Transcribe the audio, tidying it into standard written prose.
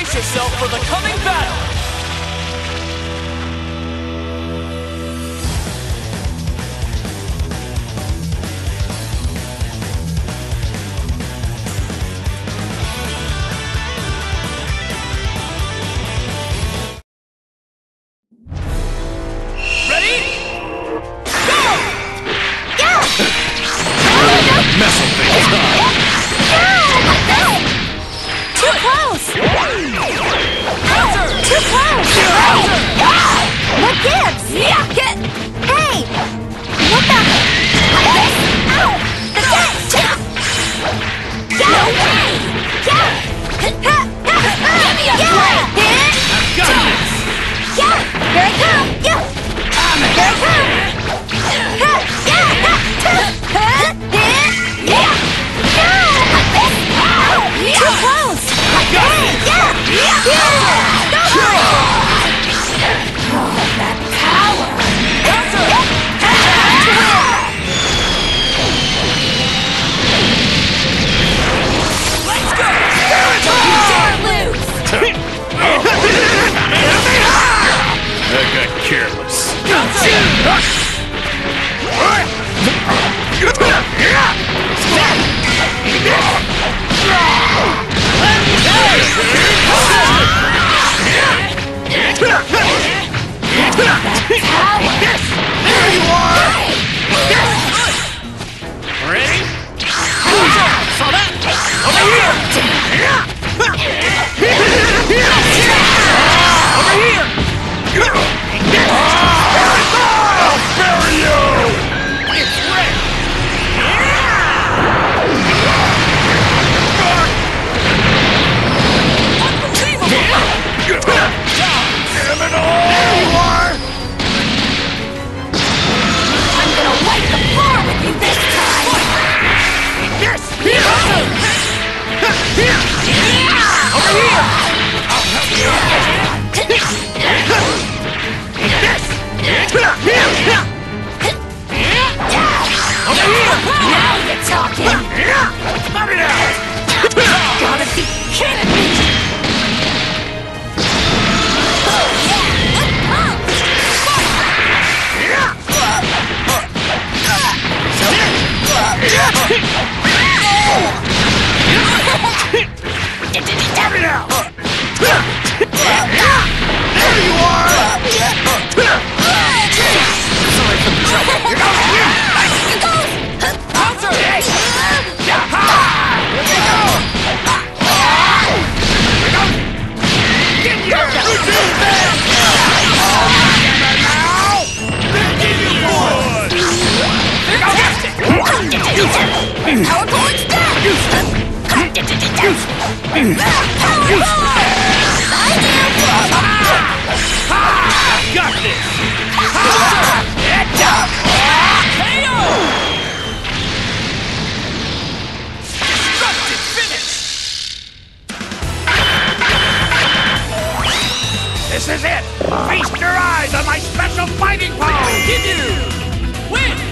brace yourself for the coming battle! This is it! Feast your eyes on my special fighting pose! Win!